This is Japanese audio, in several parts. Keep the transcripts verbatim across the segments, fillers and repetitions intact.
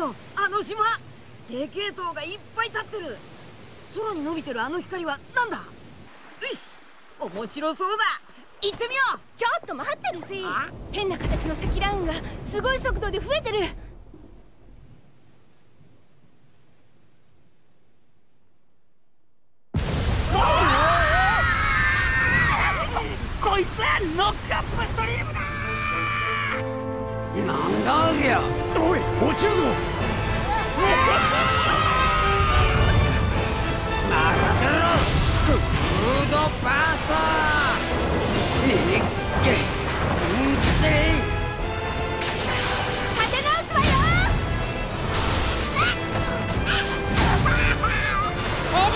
ろ、あの島。でけえ塔がいっぱい立ってる。空に伸びてるあの光はなんだ。よし、面白そうだ。行ってみよう。ちょっと待ってルフィ。変な形の積乱雲がすごい速度で増えてる。こいつはノックアップストリームだー。なんだありゃ。おい、落ちるぞ。任せろ。フードバースター。いっけんてい。立て直すわよ。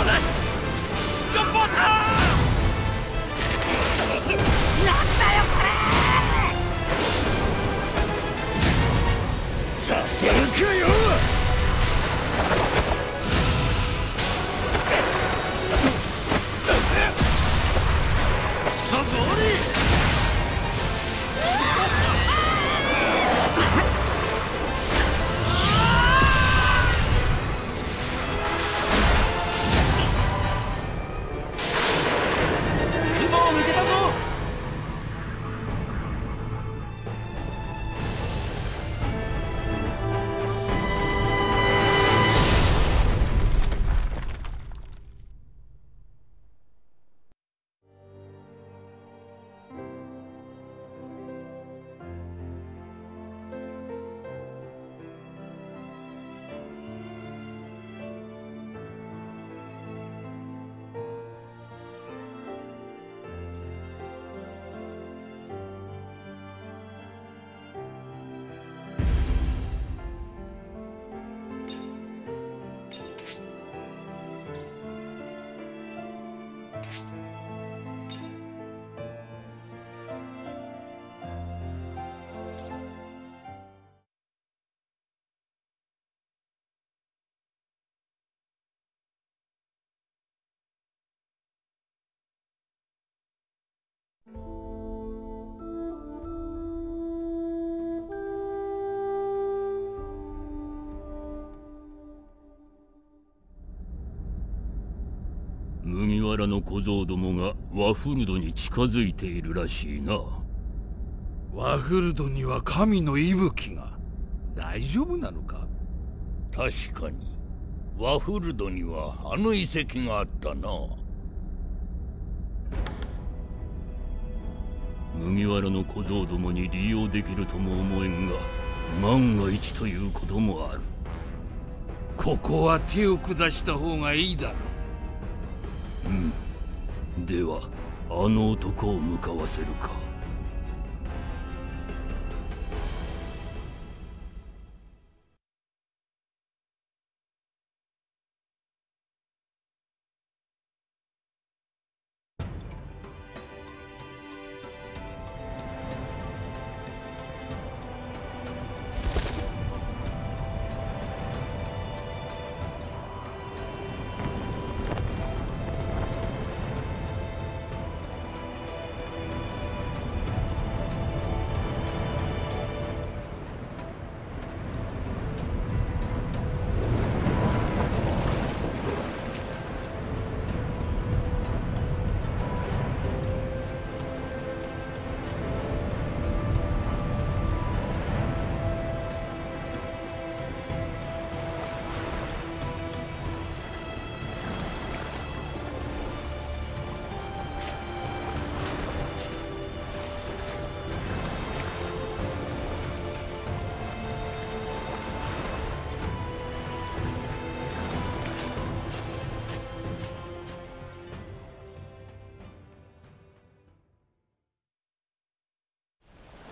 危ない。ジョンボーさん。なんだよこれ。さすがかよ。くそゴリ。雲を抜けたぞ。麦わらの小僧どもがワフルドに近づいているらしいな。ワフルドには神の息吹が。大丈夫なのか。確かにワフルドにはあの遺跡があったな。麦わらの小僧どもに利用できるとも思えんが、万が一ということもある。ここは手を下した方がいいだろう。うん。ではあの男を向かわせるか。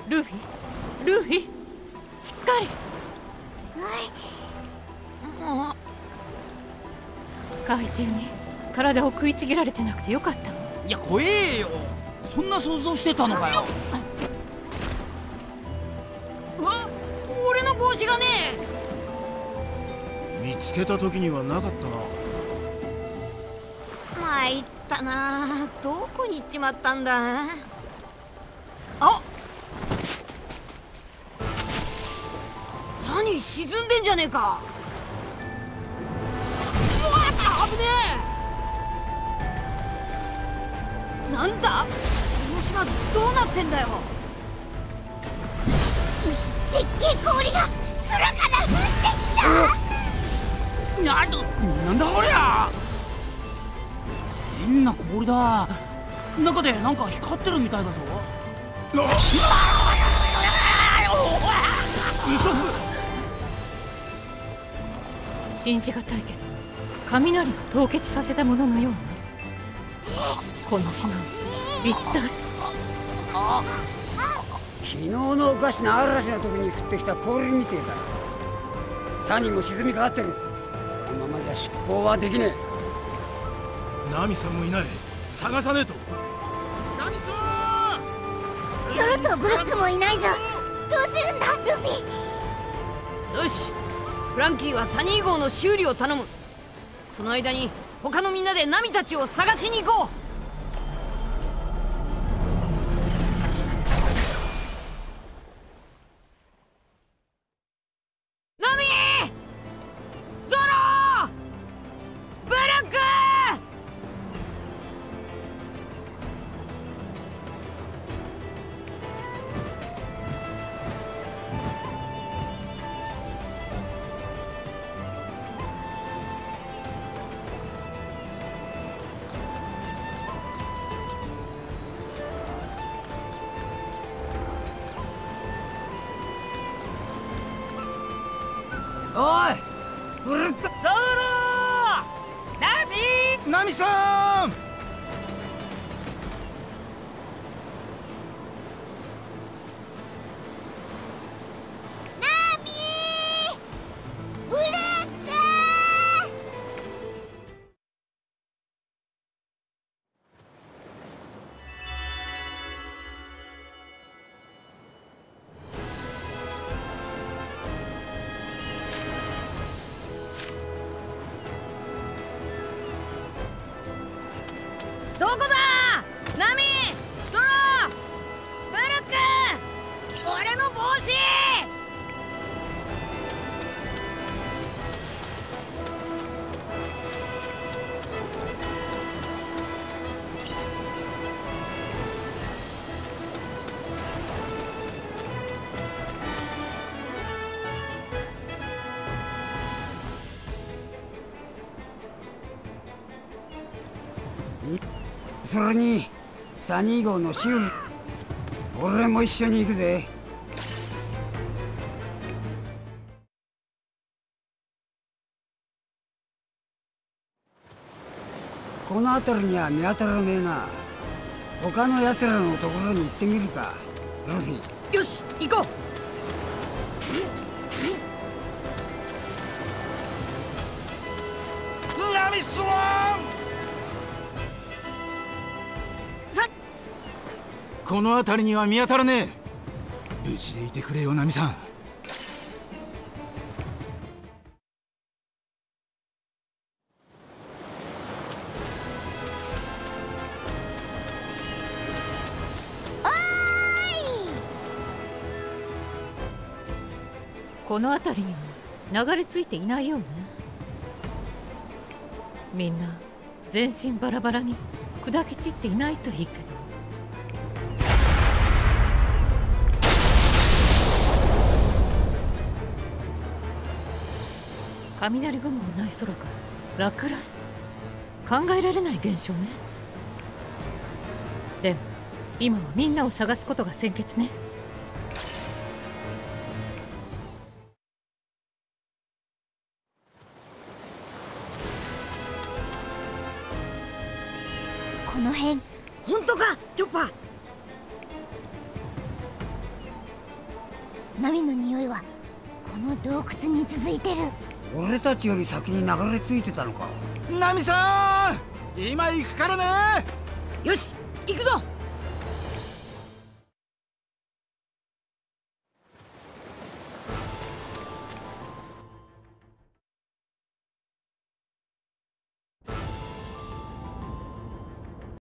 ルフィ、ルフィ、しっかり。はい。もう。怪獣に体を食いちぎられてなくてよかった。いや、怖えよ。そんな想像してたのかよ。わ、俺の帽子がねえ。見つけた時にはなかったな。参ったな。どこに行っちまったんだ。谷沈んでんじゃねえか。うわー、危ねえ。なんだこの島どうなってんだよ。でっけえ氷が空から降ってきた。などなんだこりゃ。変な氷だ。中でなんか光ってるみたいだぞ。信じがたいけど雷を凍結させたもののようね。この島一体。昨日のおかしな嵐の時に降ってきた氷みてえだ。サニーも沈みかかってる。このままじゃ出航はできねえ。ナミさんもいない。探さねえと。ナミさん、ゾロとブロックもいないぞ。どうするんだルフィ。よし、フランキーはサニー号の修理を頼む。その間に他のみんなでナミたちを探しに行こう。ナミー、ゾロー、ブルックそれにサニー号の修理、俺も一緒に行くぜ。この辺りには見当たらねえな。他のやつらのところに行ってみるかルフィ。よし行こう。ナミスワン、この辺りには見当たらねえ。無事でいてくれよナミさん。おーい、この辺りには流れ着いていないようね。みんな全身バラバラに砕け散っていないといいけど。雷雲もない空から落雷、考えられない現象ね。でも今はみんなを探すことが先決ね。この辺。本当かチョッパー。ナミの匂いはこの洞窟に続いてる。俺たちより先に流れ着いてたのか。ナミさん、今行くからね。よし行くぞ。